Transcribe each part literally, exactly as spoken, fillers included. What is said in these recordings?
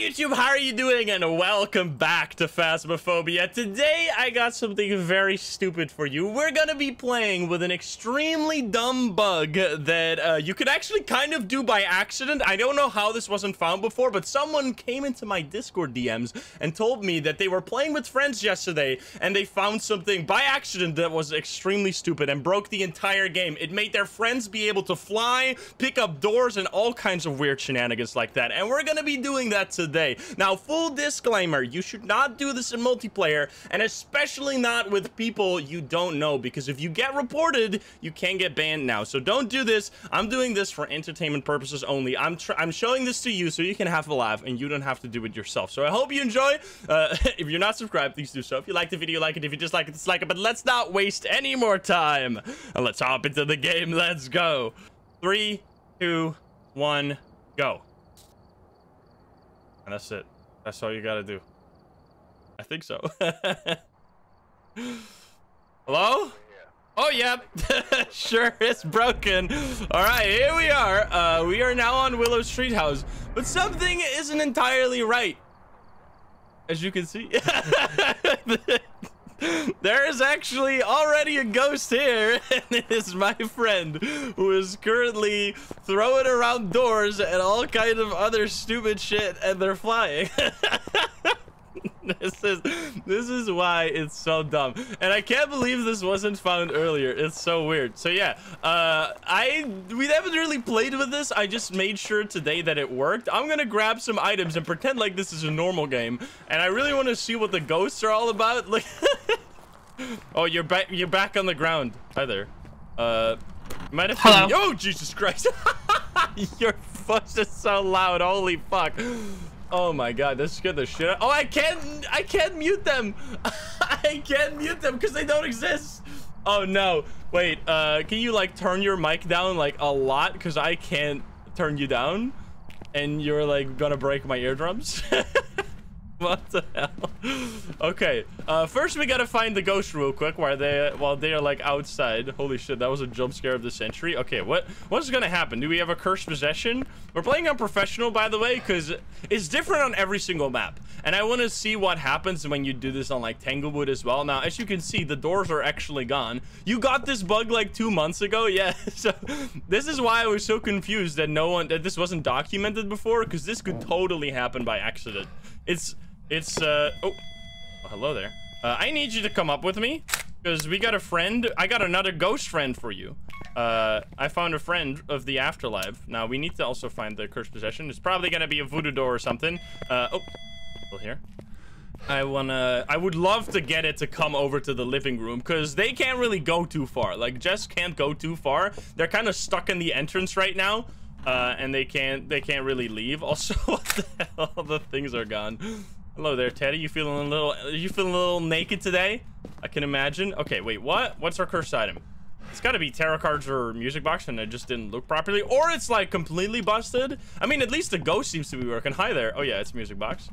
YouTube, how are you doing? And welcome back to Phasmophobia. Today, I got something very stupid for you. We're gonna be playing with an extremely dumb bug that uh, you could actually kind of do by accident. I don't know how this wasn't found before, but someone came into my Discord D Ms and told me that they were playing with friends yesterday, and they found something by accident that was extremely stupid and broke the entire game. It made their friends be able to fly, pick up doors, and all kinds of weird shenanigans like that. And we're gonna be doing that today. Now, full disclaimer, you should not do this in multiplayer, and especially not with people you don't know, because if you get reported, you can get banned now. So don't do this. I'm doing this for entertainment purposes only. I'm tr I'm showing this to you so you can have a laugh and you don't have to do it yourself. So I hope you enjoy. Uh, if you're not subscribed, please do so. If you like the video, like it. If you dislike it, dislike it. But let's not waste any more time. And let's hop into the game. Let's go. Three, two, one, go. And that's it. That's all you gotta do. I think so. Hello? Oh, yeah. Sure, it's broken. All right, here we are. Uh, we are now on Willow Street House. But something isn't entirely right, as you can see. There is actually already a ghost here, and it is my friend who is currently throwing around doors and all kind of other stupid shit, and they're flying. This is this is why it's so dumb, and I can't believe this wasn't found earlier. It's so weird. So yeah, uh I we haven't really played with this. I just made sure today that it worked. I'm gonna grab some items and pretend like this is a normal game, and I really want to see what the ghosts are all about. Like, oh, you're back you're back on the ground. Hi there. Uh might have hello been, oh Jesus Christ. Your voice is so loud, holy fuck. Oh my god, that scared the shit out. Oh, I can't, I can't mute them. I can't mute them because they don't exist. Oh no, wait, uh, can you like turn your mic down like a lot? Because I can't turn you down and you're like gonna break my eardrums. What the hell? Okay, uh, first we gotta find the ghost real quick while they, while they are like outside. Holy shit, that was a jump scare of the century. Okay, what what's gonna happen? Do we have a cursed possession? We're playing on professional, by the way, because it's different on every single map. And I want to see what happens when you do this on like Tanglewood as well. Now, as you can see, the doors are actually gone. You got this bug like two months ago. Yeah, so this is why I was so confused that no one, that this wasn't documented before, because this could totally happen by accident. It's... It's, uh, oh, oh hello there. Uh, I need you to come up with me, because we got a friend. I got another ghost friend for you. Uh, I found a friend of the afterlife. Now, we need to also find the cursed possession. It's probably gonna be a voodoo door or something. Uh, oh, still here. I wanna, I would love to get it to come over to the living room, because they can't really go too far. Like, Jess can't go too far. They're kind of stuck in the entrance right now. Uh, and they can't, they can't really leave. Also, what the hell? The things are gone. Hello there, Teddy. You feeling a little? You feeling a little naked today? I can imagine. Okay, wait. What? What's our cursed item? It's got to be tarot cards or music box, and it just didn't look properly, or it's like completely busted. I mean, at least the ghost seems to be working. Hi there. Oh yeah, it's music box.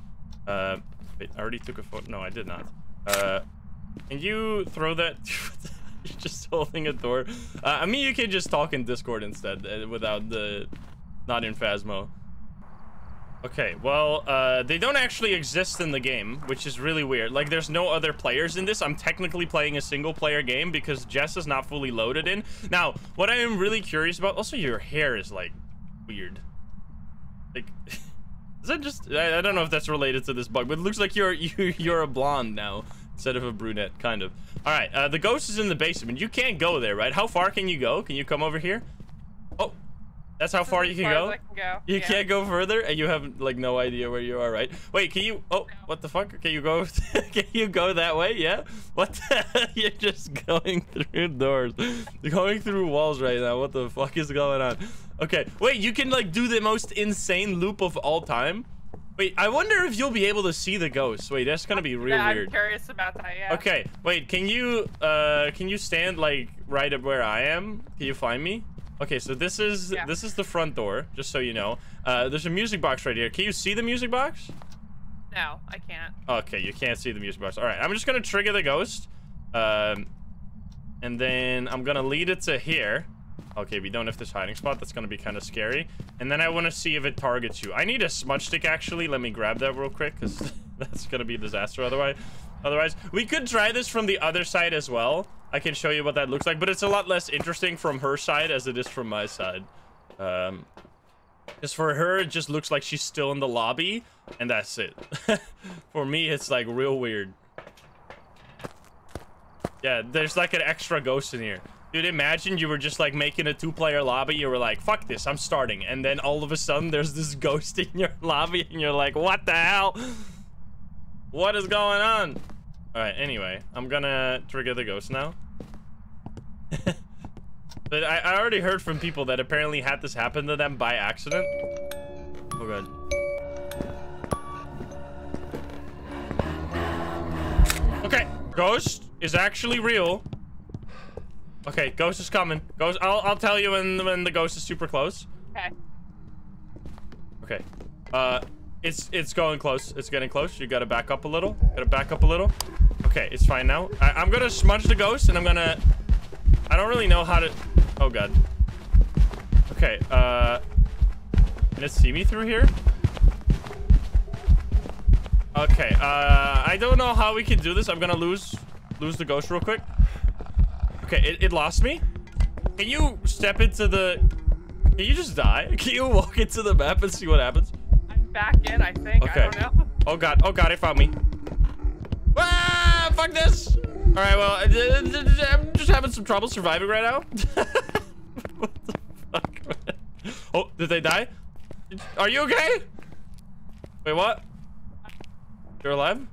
Uh, wait, I already took a photo. No, I did not. Uh, can you throw that? You're just holding a door. Uh, I mean, you can just talk in Discord instead, uh, without the, not in Phasmo. Okay, well, uh, they don't actually exist in the game, which is really weird. Like, there's no other players in this. I'm technically playing a single-player game because Jess is not fully loaded in. Now, what I am really curious about... Also, your hair is, like, weird. Like, is that just... I, I don't know if that's related to this bug, but it looks like you're, you, you're a blonde now instead of a brunette, kind of. All right, uh, the ghost is in the basement. You can't go there, right? How far can you go? Can you come over here? Oh. That's how far you can, far go? Can go? You yeah. can't go further, and you have like no idea where you are, right? Wait, can you? Oh, what the fuck? Can you go? Can you go that way? Yeah. What? The, you're just going through doors, you're going through walls right now. What the fuck is going on? Okay, wait. You can like do the most insane loop of all time. Wait, I wonder if you'll be able to see the ghosts. Wait, that's gonna be real yeah, I'm weird. I'm curious about that. Yeah. Okay, wait. Can you? Uh, can you stand like right up where I am? Can you find me? Okay, so this is yeah. this is the front door, just so you know. Uh, there's a music box right here. Can you see the music box? No, I can't. Okay, you can't see the music box. All right, I'm just gonna trigger the ghost, um, and then I'm gonna lead it to here. Okay, we don't have this hiding spot. That's gonna be kind of scary. And then I want to see if it targets you. I need a smudge stick, actually. Let me grab that real quick, because that's gonna be a disaster otherwise. Otherwise, we could try this from the other side as well. I can show you what that looks like, but it's a lot less interesting from her side as it is from my side. Um, because for her, it just looks like she's still in the lobby, and that's it. For me, it's like real weird. Yeah, there's like an extra ghost in here. Dude, imagine you were just like making a two-player lobby. You were like, fuck this, I'm starting. And then all of a sudden, there's this ghost in your lobby, and you're like, what the hell? What is going on? All right, anyway, I'm gonna trigger the ghost now. But I, I already heard from people that apparently had this happen to them by accident. Oh, God. Okay, ghost is actually real. Okay, ghost is coming. Ghost, I'll, I'll tell you when, when the ghost is super close. Okay. Okay. Uh... It's it's going close. It's getting close. You gotta back up a little. Gotta back up a little. Okay, it's fine now. I, I'm gonna smudge the ghost, and I'm gonna... I don't really know how to... Oh, God. Okay, uh... Can it see me through here? Okay, uh... I don't know how we can do this. I'm gonna lose... Lose the ghost real quick. Okay, it, it lost me. Can you step into the... Can you just die? Can you walk into the map and see what happens? Back in, I think. Okay. I don't know. Oh, God. Oh, God. It found me. Ah, fuck this. All right, well, I'm just having some trouble surviving right now. What the fuck, man? Oh, did they die? Are you okay? Wait, what? You're alive?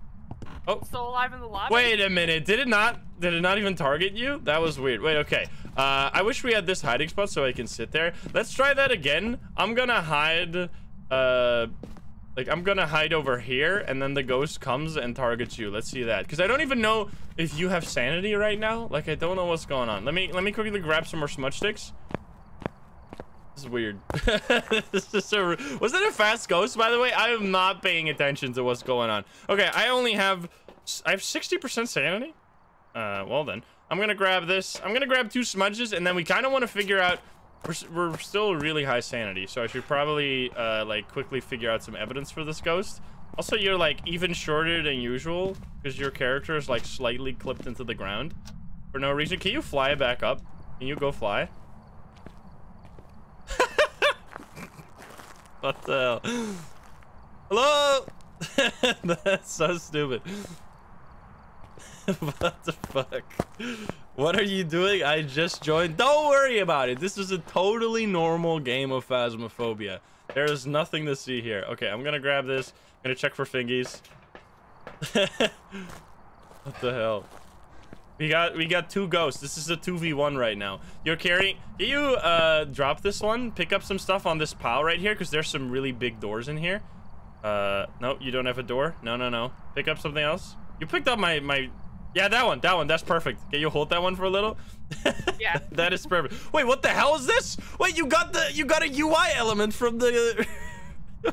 Oh. Still alive in the lobby? Wait a minute. Did it not? Did it not even target you? That was weird. Wait, okay. Uh, I wish we had this hiding spot so I can sit there. Let's try that again. I'm gonna hide... Uh, like I'm gonna hide over here, and then the ghost comes and targets you. Let's see that, because I don't even know if you have sanity right now. Like I don't know what's going on. Let me let me quickly grab some more smudge sticks. This is weird. This is a, was that a fast ghost, by the way? I am not paying attention to what's going on. Okay, I only have I have sixty percent sanity. Uh, well then I'm gonna grab this. I'm gonna grab two smudges, and then we kind of want to figure out. We're, we're still really high sanity, so I should probably, uh, like, quickly figure out some evidence for this ghost. Also, you're, like, even shorter than usual, because your character is, like, slightly clipped into the ground for no reason. Can you fly back up? Can you go fly? What the hell? Hello? That's so stupid. What the fuck? What are you doing? I just joined. Don't worry about it. This is a totally normal game of Phasmophobia. There is nothing to see here. Okay, I'm gonna grab this. I'm gonna check for fingies. What the hell? We got we got two ghosts. This is a two v one right now. You're carrying... Can you uh, drop this one? Pick up some stuff on this pile right here, because there's some really big doors in here. Uh, no, you don't have a door. No, no, no. Pick up something else. You picked up my... my Yeah, that one, that one, that's perfect. Can you hold that one for a little? Yeah. That is perfect. Wait, what the hell is this? Wait, you got the, you got a U I element from the,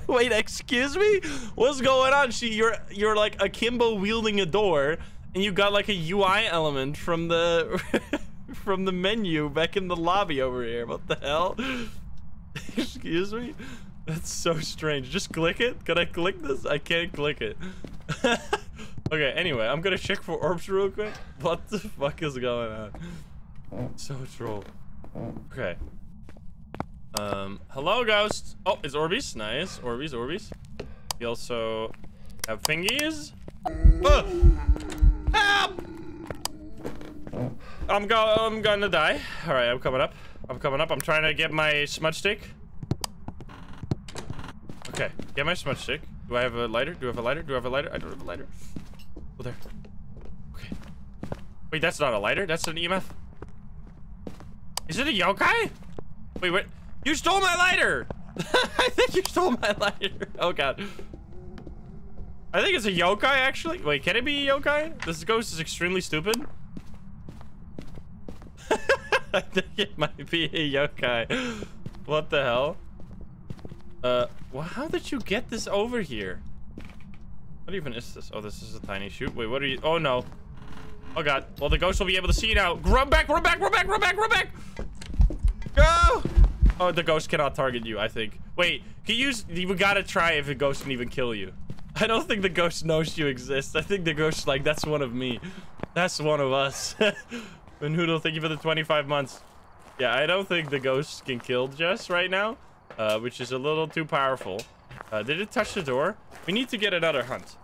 wait, excuse me? What's going on? She, you're, you're like akimbo wielding a door, and you got like a U I element from the, from the menu back in the lobby over here. What the hell? Excuse me? That's so strange. Just click it? Can I click this? I can't click it. Okay, anyway, I'm gonna check for orbs real quick. What the fuck is going on? So troll. Okay. Um, hello, ghost. Oh, it's Orbeez. Nice. Orbeez, Orbeez. We also have fingies. Oh! Help! I'm, go I'm gonna die. Alright, I'm coming up. I'm coming up. I'm trying to get my smudge stick. Okay, get my smudge stick. Do I have a lighter? Do I have a lighter? Do I have a lighter? I don't have a lighter. Oh, there. Okay. Wait, that's not a lighter. That's an E M F. Is it a yokai? Wait, wait. You stole my lighter! I think you stole my lighter. Oh, God. I think it's a yokai, actually. Wait, can it be a yokai? This ghost is extremely stupid. I think it might be a yokai. What the hell? Uh, well, how did you get this over here? What even is this? Oh, this is a tiny chute. Wait, what are you? Oh, no. Oh, God. Well, the ghost will be able to see you now. Run back, run back, run back, run back, run back. Go! Oh, the ghost cannot target you, I think. Wait, can you use... You gotta try if a ghost can even kill you. I don't think the ghost knows you exist. I think the ghost's like, that's one of me. That's one of us. And Noodle, thank you for the twenty-five months. Yeah, I don't think the ghost can kill Jess right now, uh, which is a little too powerful. Uh, did it touch the door? We need to get another hunt.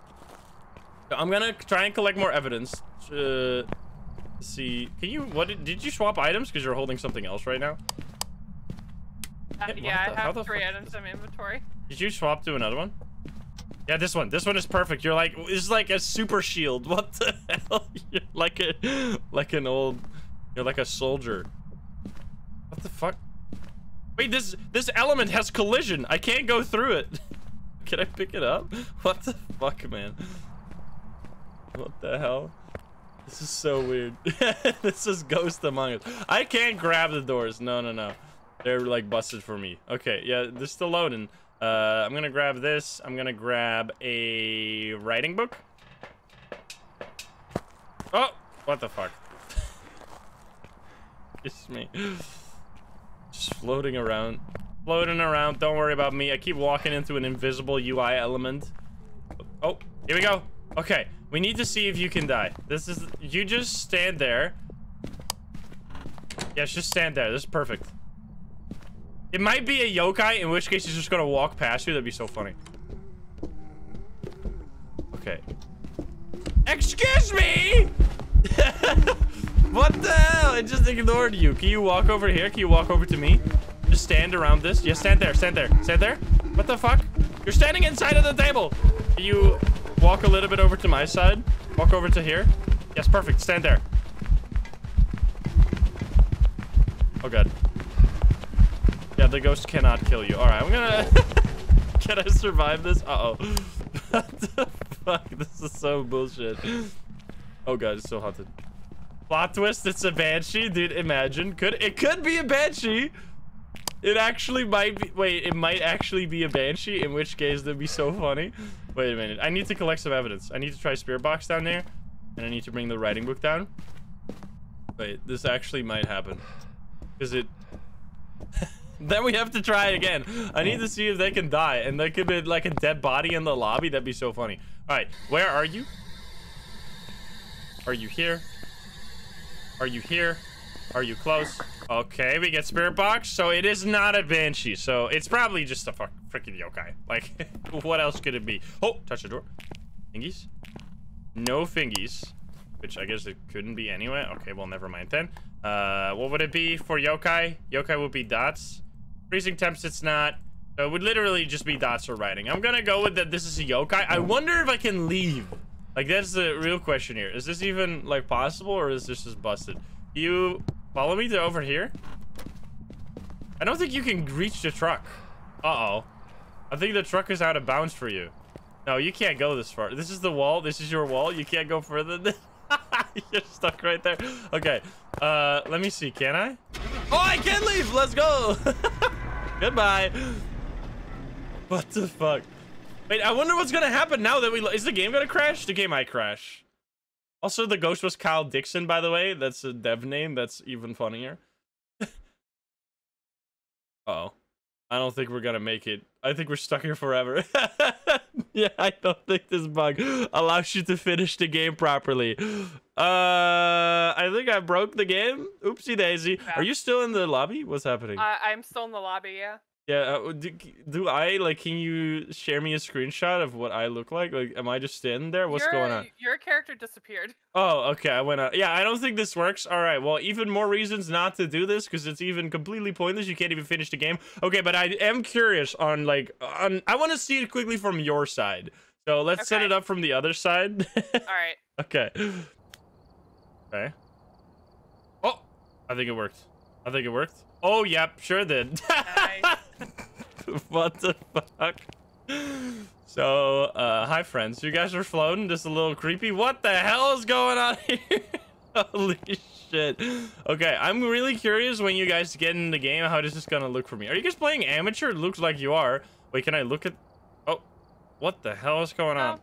So I'm gonna try and collect more evidence. Uh, see, can you... What did, did you swap items? Because you're holding something else right now. Uh, hey, yeah, the, I have three items in my inventory. Did you swap to another one? Yeah, this one. This one is perfect. You're like, it's like a super shield. What the hell? You're like a, like an old, you're like a soldier. What the fuck? Wait, this this element has collision. I can't go through it. Can I pick it up? What the fuck, man? What the hell? This is so weird. This is Ghost Among Us. I can't grab the doors. No, no, no. They're like busted for me. Okay, yeah, they're still loading. Uh, I'm gonna grab this. I'm gonna grab a writing book. Oh, what the fuck? It's me. Just floating around. Floating around. Don't worry about me. I keep walking into an invisible U I element. Oh, here we go. Okay, we need to see if you can die. This is... You just stand there. Yes, just stand there. This is perfect. It might be a yokai, in which case he's just gonna walk past you. That'd be so funny. Okay. Excuse me! What the hell? It just ignored you. Can you walk over here? Can you walk over to me? Just stand around this. Yeah, stand there. Stand there. Stand there. What the fuck? You're standing inside of the table. Can you walk a little bit over to my side? Walk over to here? Yes, perfect. Stand there. Oh, God. Yeah, the ghost cannot kill you. All right, I'm gonna... Can I survive this? Uh-oh. What the fuck? This is so bullshit. Oh, God, it's so haunted. Plot twist, it's a banshee. Dude, imagine. Could It could be a banshee. It actually might be... Wait, it might actually be a banshee, in which case that'd be so funny. Wait a minute. I need to collect some evidence. I need to try spirit box down there, and I need to bring the writing book down. Wait, this actually might happen. Because it... Then we have to try again. I need to see if they can die, and there could be like a dead body in the lobby. That'd be so funny. All right, where are you? Are you here? Are you here? Are you close? Okay, we get spirit box, so it is not a banshee. So it's probably just a fuck, freaking yokai. Like, what else could it be? Oh, touch the door. Fingies? No fingies, which I guess it couldn't be anyway. Okay, well, never mind then. Uh, what would it be for yokai? Yokai would be dots. Freezing temps, it's not. So it would literally just be dots for writing. I'm gonna go with that this is a yokai. I wonder if I can leave. Like, that's the real question here. Is this even, like, possible, or is this just busted? You follow me to over here? I don't think you can reach the truck. Uh-oh. I think the truck is out of bounds for you. No, you can't go this far. This is the wall. This is your wall. You can't go further than... You're stuck right there. Okay. Uh, let me see. Can I? Oh, I can leave. Let's go. Goodbye. What the fuck? Wait, I wonder what's gonna happen now that we... Is the game gonna crash? The game might crash. Also, the ghost was Kyle Dixon, by the way. That's a dev name. That's even funnier. Uh-oh. I don't think we're gonna make it. I think we're stuck here forever. Yeah, I don't think this bug allows you to finish the game properly. Uh, I think I broke the game. Oopsie daisy. Yeah. Are you still in the lobby? What's happening? Uh, I'm still in the lobby, yeah. Yeah, uh, do, do I, like, can you share me a screenshot of what I look like? Like, am I just standing there? What's your, going on? Your character disappeared. Oh, okay, I went out. Yeah, I don't think this works. All right, well, even more reasons not to do this, because it's even completely pointless. You can't even finish the game. Okay, but I am curious on, like, on, I want to see it quickly from your side. So let's okay. set it up from the other side. All right. Okay. Okay. Oh, I think it worked. I think it worked. Oh, yep, sure did. Nice. What the fuck? So, uh, hi, friends. You guys are floating, just a little creepy. What the hell is going on here? Holy shit. Okay, I'm really curious when you guys get in the game, how this is going to look for me. Are you guys playing amateur? It looks like you are. Wait, can I look at... Oh, what the hell is going on?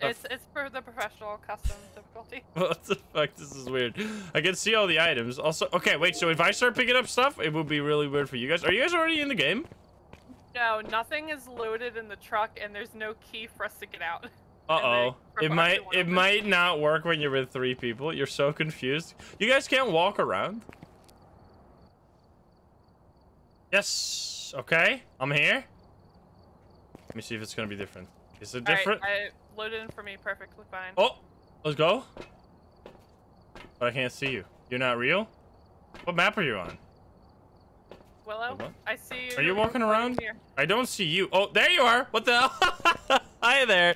It's it's for the professional custom difficulty. What the fuck? This is weird. I can see all the items. Also, okay, wait. So if I start picking up stuff, it would be really weird for you guys. Are you guys already in the game? No, nothing is loaded in the truck, and there's no key for us to get out. Uh-oh. It might it might not work when you're with three people. You're so confused. You guys can't walk around. Yes. Okay. I'm here. Let me see if it's gonna be different. Is it different? Right, I loaded in for me perfectly fine. Oh, let's go. But I can't see you. You're not real? What map are you on? Willow, what? I see you. Are you walking around? Here. I don't see you. Oh, there you are. What the hell? Hi there.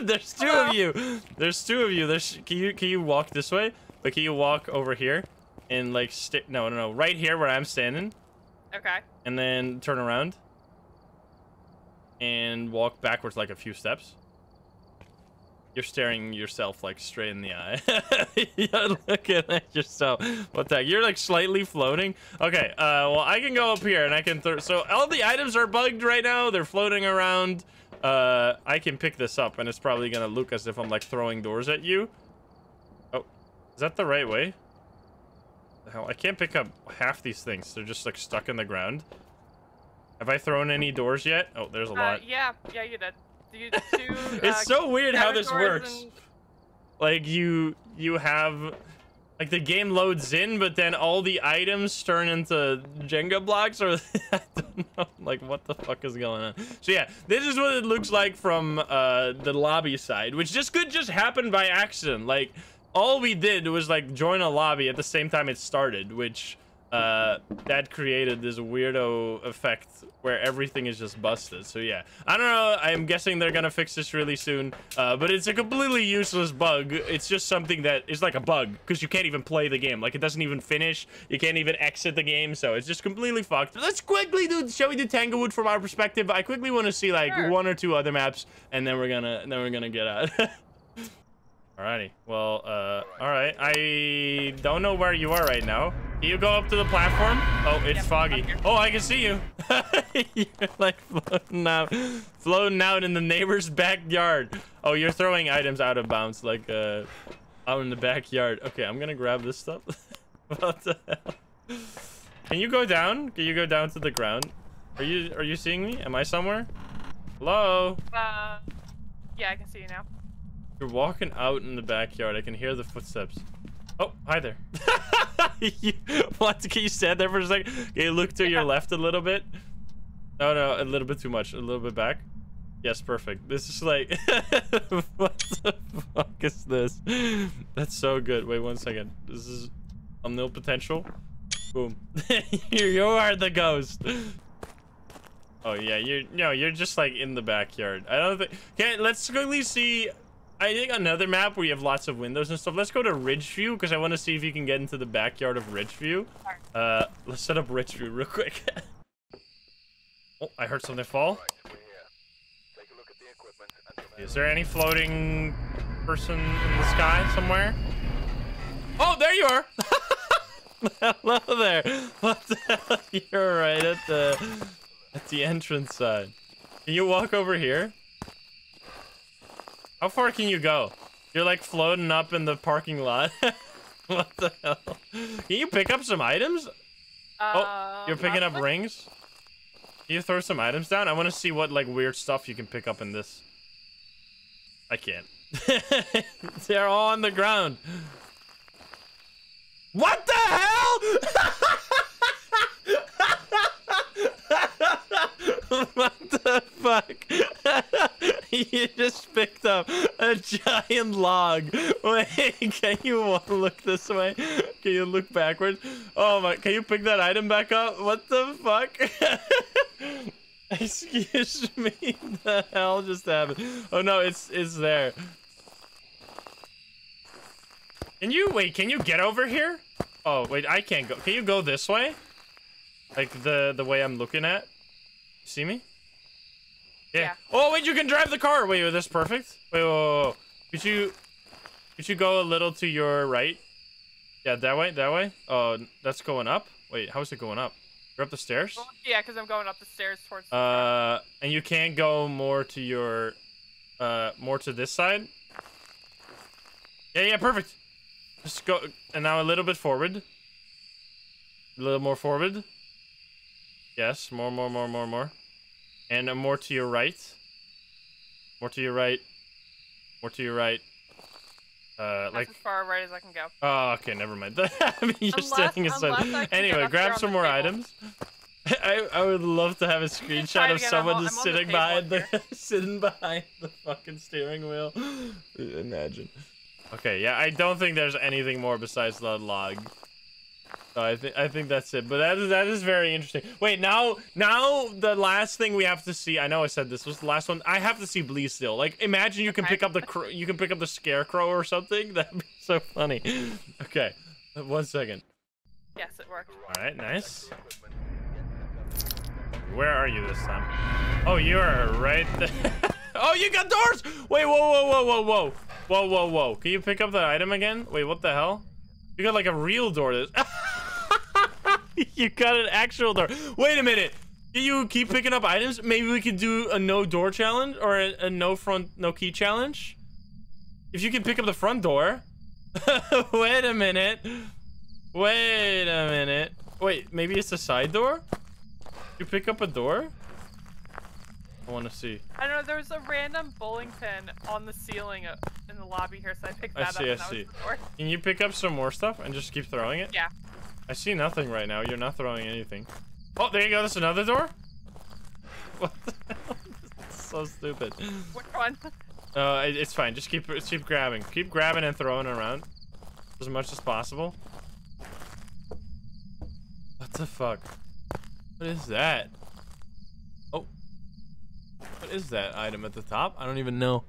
There's two Hello. of you. There's two of you. There's can you can you walk this way? Like, can you walk over here and like stick? No, no, no. Right here where I'm standing. Okay. And then turn around. And walk backwards like a few steps. You're staring yourself like straight in the eye. You're looking at yourself. What the heck? You're like slightly floating. Okay, uh, well, I can go up here and I can throw. So all the items are bugged right now. They're floating around. Uh, I can pick this up and it's probably gonna look as if I'm like throwing doors at you. Oh, is that the right way? Hell, I can't pick up half these things. They're just like stuck in the ground. Have I thrown any doors yet? Oh, there's a uh, lot. Yeah, yeah, you did. You two, it's uh, so weird how this works. And... Like you, you have, like the game loads in, but then all the items turn into Jenga blocks, or I don't know. Like what the fuck is going on? So yeah, this is what it looks like from uh, the lobby side, which just could just happen by accident. Like all we did was like join a lobby at the same time it started, which. Uh, that created this weirdo effect where everything is just busted. So yeah, I don't know. I'm guessing they're gonna fix this really soon, uh, but it's a completely useless bug. It's just something that is like a bug because you can't even play the game. Like it doesn't even finish. You can't even exit the game. So it's just completely fucked. Let's quickly do. Shall we do Tanglewood from our perspective? I quickly want to see like sure. one or two other maps, and then we're gonna then we're gonna get out. Alrighty. Well, uh, alright. I don't know where you are right now. Can you go up to the platform? Oh, it's yep, foggy. Oh, I can see you. You're like floating out, floating out in the neighbor's backyard. Oh, you're throwing items out of bounds, like, uh, out in the backyard. Okay, I'm gonna grab this stuff. What the hell? Can you go down? Can you go down to the ground? Are you, are you seeing me? Am I somewhere? Hello? Uh, yeah, I can see you now. You're walking out in the backyard. I can hear the footsteps. Oh, hi there. you, what? Can you stand there for a second? Can you look to yeah. your left a little bit? No, no, a little bit too much. A little bit back. Yes, perfect. This is like... what the fuck is this? That's so good. Wait one second. This is... I'm no potential. Boom. You are the ghost. Oh, yeah. You're, no, you're just like in the backyard. I don't think... Okay, let's quickly see... I think another map where you have lots of windows and stuff. Let's go to Ridgeview because I want to see if you can get into the backyard of Ridgeview. Uh, let's set up Ridgeview real quick. Oh, I heard something fall. Is there any floating person in the sky somewhere? Oh, there you are. Hello there. What the hell? You're right at the at the entrance side. Can you walk over here? How far can you go? You're like floating up in the parking lot. What the hell? Can you pick up some items? Uh, oh, you're picking up rings? Can you throw some items down? I want to see what like weird stuff you can pick up in this. I can't. They're all on the ground. What the hell? What the fuck? You just picked up a giant log. Wait, can you look this way? Can you look backwards? Oh my, can you pick that item back up? What the fuck? Excuse me, the hell just happened? Oh no, it's it's there. Can you, wait, can you get over here? Oh, wait, I can't go. Can you go this way? Like the, the way I'm looking at? You see me? Yeah. yeah. Oh wait, you can drive the car. Wait, that's perfect. Wait, whoa, whoa, whoa. Could you, could you go a little to your right? Yeah, that way, that way. Oh, that's going up. Wait, how is it going up? You're up the stairs. Well, yeah, because I'm going up the stairs towards. The uh, and you can't go more to your uh, more to this side. Yeah, yeah, perfect. Just go, and now a little bit forward. A little more forward. Yes, more, more, more, more, more. And uh, more to your right. More to your right. More to your right. Uh, like, as far right as I can go. Oh, okay, never mind. I mean, you're unless, standing aside. Anyway, grab some more items. I I would love to have a screenshot of someone just sitting behind the sitting behind the fucking steering wheel. Imagine. Okay, yeah, I don't think there's anything more besides the log. So I think I think that's it. But that is that is very interesting. Wait, now now the last thing we have to see. I know I said this was the last one. I have to see Bleasel. Like, imagine you can pick up the cr you can pick up the scarecrow or something. That'd be so funny. Okay, one second. Yes, it worked. All right, nice. Where are you this time? Oh, you are right there. Oh, you got doors! Wait, whoa, whoa, whoa, whoa, whoa. Whoa, whoa, whoa. Can you pick up that item again? Wait, what the hell? You got like a real door. This. You got an actual door. Wait a minute. Do you keep picking up items? Maybe we could do a no door challenge or a, a no front, no key challenge. If you can pick up the front door. Wait a minute. Wait a minute. Wait, maybe it's a side door? You pick up a door? I want to see. I don't know, there was a random bowling pin on the ceiling in the lobby here, so I picked that I see, up and I that see. was the door. Can you pick up some more stuff and just keep throwing it? Yeah. I see nothing right now. You're not throwing anything. Oh, there you go. That's another door? What the hell? This is so stupid. Which one? Uh, it, it's fine. Just keep, keep grabbing. Keep grabbing and throwing around as much as possible. What the fuck? What is that? Oh. What is that item at the top? I don't even know.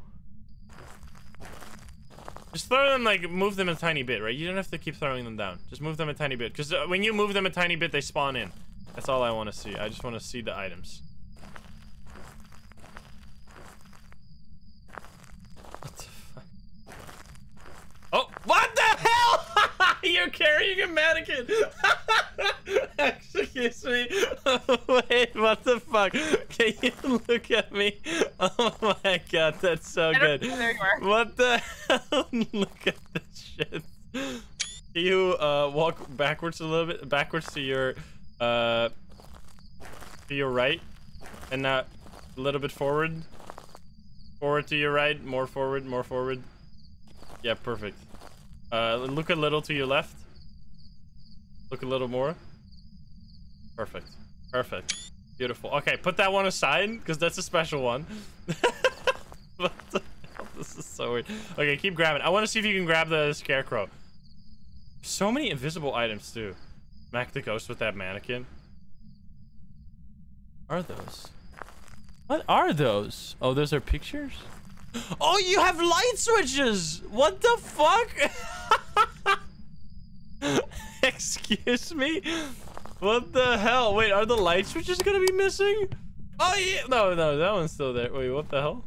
Just throw them, like, move them a tiny bit, right? You don't have to keep throwing them down. Just move them a tiny bit. Because when you move them a tiny bit, they spawn in. That's all I want to see. I just want to see the items. What the fuck? Oh, what the hell? You're carrying a mannequin. Excuse me. Wait, what the fuck? Can you look at me? Oh my god, that's so good. There you are. What the hell? Look at this shit. Can you uh, walk backwards a little bit? Backwards to your, uh, to your right, and not a little bit forward. Forward to your right, more forward, more forward. Yeah, perfect. Uh, look a little to your left. Look a little more. Perfect. Perfect. Beautiful. Okay, put that one aside, because that's a special one. What the hell? This is so weird. Okay, keep grabbing. I want to see if you can grab the scarecrow. So many invisible items, too. Mac the ghost with that mannequin. What are those? What are those? Oh, those are pictures? Oh, you have light switches! What the fuck? Excuse me? What the hell? Wait, are the light switches gonna be missing? Oh yeah! No, no, that one's still there. Wait, what the hell?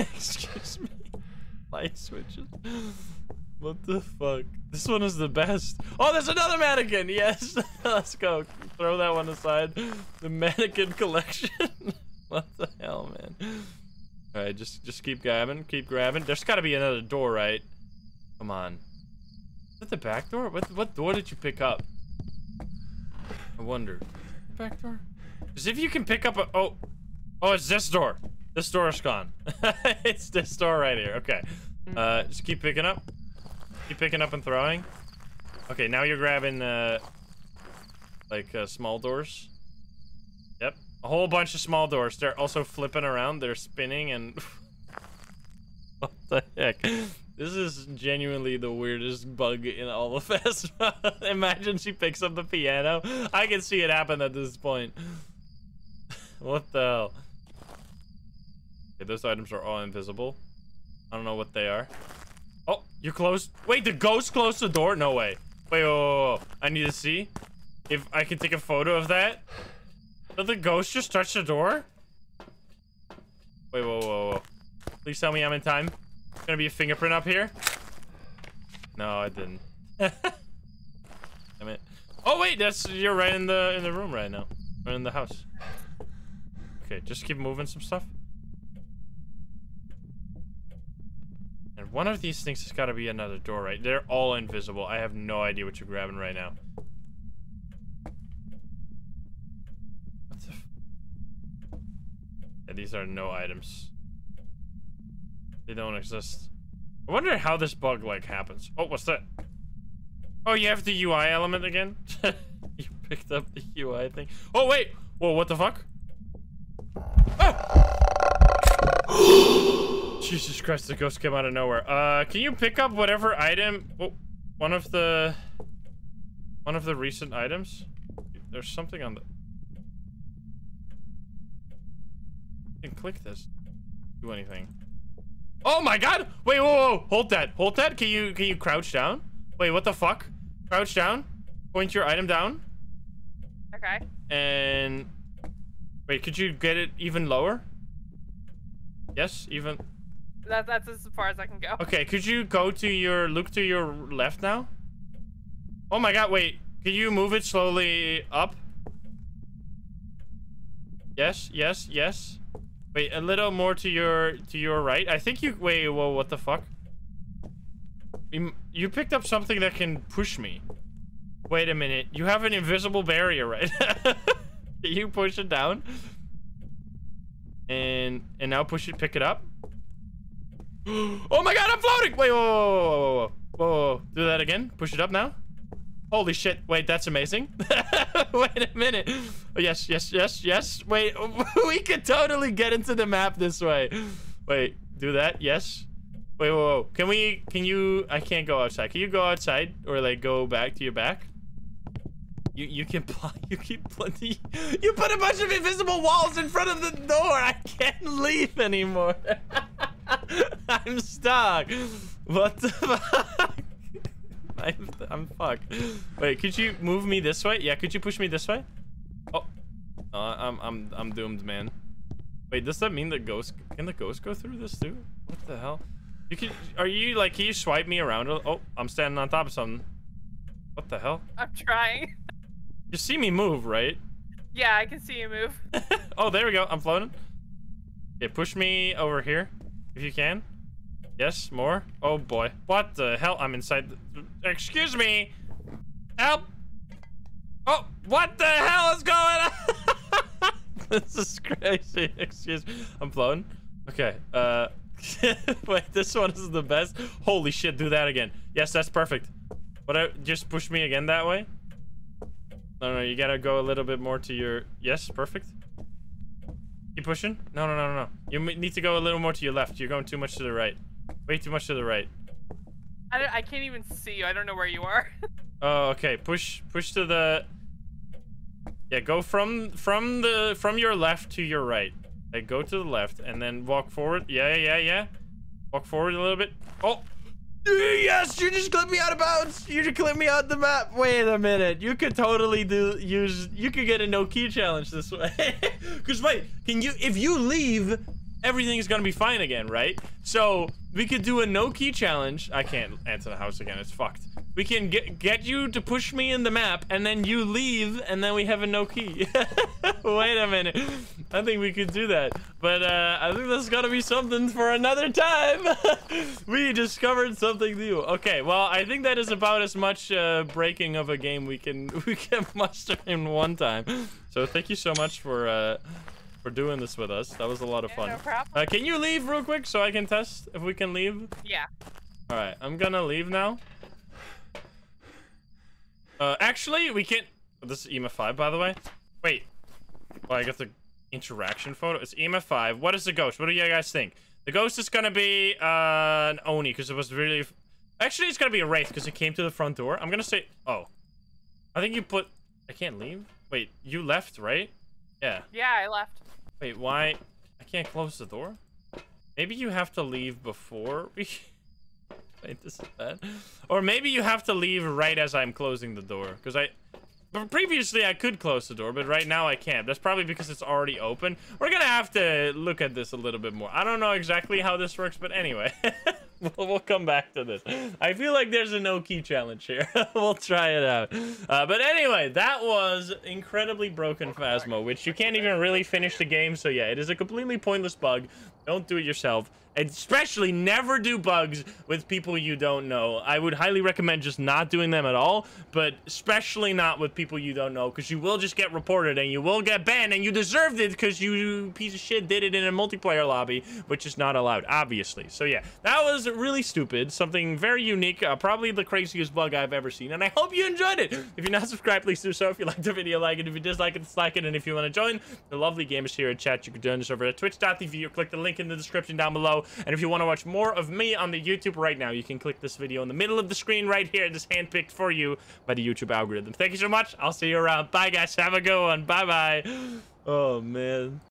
Excuse me. Light switches. What the fuck? This one is the best. Oh, there's another mannequin! Yes! Let's go. Throw that one aside. The mannequin collection. What the hell, man? Alright, just, just keep grabbing. Keep grabbing. There's gotta be another door, right? Come on. Is that the back door? What, what door did you pick up? I wonder. Back door? Because if you can pick up a... Oh. Oh, it's this door. This door is gone. It's this door right here. Okay. Uh, just keep picking up. Keep picking up and throwing. Okay, now you're grabbing, uh... like, uh, small doors. Yep. A whole bunch of small doors. They're also flipping around. They're spinning and... What the heck? This is genuinely the weirdest bug in all of Phasma. Imagine she picks up the piano. I can see it happen at this point. What the hell? Okay, those items are all invisible. I don't know what they are. Oh, you closed. Wait, the ghost closed the door? No way. Wait, oh, I need to see if I can take a photo of that. Did the ghost just touch the door? Wait, whoa, whoa, whoa. Please tell me I'm in time. There's gonna be a fingerprint up here. No, I didn't. Damn it. Oh wait, that's you're right in the in the room right now. Right in the house. Okay, just keep moving some stuff. One of these things has got to be another door, right? They're all invisible. I have no idea what you're grabbing right now. What the f- yeah, these are no items. They don't exist. I wonder how this bug, like, happens. Oh, what's that? Oh, you have the U I element again? You picked up the U I thing. Oh, wait! Whoa, what the fuck? Oh! Jesus Christ, the ghost came out of nowhere. Uh, can you pick up whatever item... Oh, one of the... One of the recent items? There's something on the... You can click this. Do anything. Oh my god! Wait, whoa, whoa, hold that, hold that. Can you, can you crouch down? Wait, what the fuck? Crouch down. Point your item down. Okay. And... Wait, could you get it even lower? Yes, even... That, that's as far as I can go. Okay, could you go to your... Look to your left now? Oh my god, wait. Can you move it slowly up? Yes, yes, yes. Wait, a little more to your to your right. I think you... Wait, whoa, what the fuck? You, you picked up something that can push me. Wait a minute. You have an invisible barrier, right? You push it down. And and now push it, pick it up. Oh my god, I'm floating! Wait, whoa, whoa, whoa, whoa, whoa. Do that again. Push it up now. Holy shit. Wait, that's amazing. Wait a minute. Oh, yes, yes, yes, yes. Wait, we could totally get into the map this way. Wait, do that. Yes. Wait, whoa, whoa. Can we, can you, I can't go outside. Can you go outside or like go back to your back? You, you can, you keep plenty. You put a bunch of invisible walls in front of the door. I can't leave anymore. I'm stuck. What the fuck? I'm, I'm fucked. Wait, could you move me this way? Yeah, could you push me this way? Oh, uh, I'm I'm I'm doomed, man. Wait, does that mean the ghost? Can the ghost go through this too? What the hell? You can? Are you like? Can you swipe me around? Oh, I'm standing on top of something. What the hell? I'm trying. You see me move, right? Yeah, I can see you move. Oh, there we go. I'm floating. Okay, push me over here, if you can. Yes, more. Oh boy, what the hell? I'm inside. The... Excuse me. Help. Oh, what the hell is going on? This is crazy. Excuse me. I'm blown. Okay. Uh. Wait, this one is the best. Holy shit! Do that again. Yes, that's perfect. What? I... Just push me again that way. No, no, you gotta go a little bit more to your. Yes, perfect. Keep pushing. No, no, no, no, no. You need to go a little more to your left. You're going too much to the right. Way too much to the right. I, don't, I can't even see you. I don't know where you are. Oh, okay. Push, push to the. Yeah, go from from the from your left to your right. Like go to the left and then walk forward. Yeah, yeah, yeah. Walk forward a little bit. Oh, yes! You just clipped me out of bounds. You just clipped me out the map. Wait a minute. You could totally do use. You could get a no key challenge this way. Cause wait, can you? If you leave, everything's gonna be fine again, right? So we could do a no key challenge. I can't enter the house again. It's fucked. We can get get you to push me in the map, and then you leave, and then we have a no key. Wait a minute. I think we could do that. But uh, I think that's gotta be something for another time. We discovered something new. Okay, well, I think that is about as much uh, breaking of a game we can we can muster in one time. So thank you so much for uh, for doing this with us. That was a lot of fun. Yeah, no problem. Uh, can you leave real quick so I can test if we can leave? Yeah. All right, I'm gonna leave now. Uh, actually, we can't... Oh, this is E M F five, by the way. Wait. Oh, I got the interaction photo. It's E M F five. What is the ghost? What do you guys think? The ghost is gonna be uh, an Oni, because it was really... Actually, it's gonna be a Wraith, because it came to the front door. I'm gonna say... Oh. I think you put... I can't leave? Wait, you left, right? Yeah. Yeah, I left. Wait, why... I can't close the door? Maybe you have to leave before we... Wait, this is bad. Or maybe you have to leave right as I'm closing the door. Because I... Previously, I could close the door, but right now I can't. That's probably because it's already open. We're going to have to look at this a little bit more. I don't know exactly how this works, but anyway. we'll, we'll come back to this. I feel like there's a no-key challenge here. We'll try it out. Uh, but anyway, that was incredibly broken Phasmo, which you can't even really finish the game. So yeah, it is a completely pointless bug. Don't do it yourself. Especially never do bugs with people you don't know. I would highly recommend just not doing them at all, but especially not with people you don't know, because you will just get reported and you will get banned, and you deserved it because you piece of shit did it in a multiplayer lobby, which is not allowed, obviously. So yeah, that was really stupid, something very unique, uh, probably the craziest bug I've ever seen, and I hope you enjoyed it. If you're not subscribed, please do so. If you liked the video, like it. If you dislike it, dislike it. And if you want to join the lovely gamers here in chat, you can join us over at twitch dot t v or click the link in the description down below. And if you want to watch more of me on the YouTube right now, you can click this video in the middle of the screen right here. It is handpicked for you by the YouTube algorithm. Thank you so much. I'll see you around. Bye, guys. Have a good one. Bye-bye. Oh, man.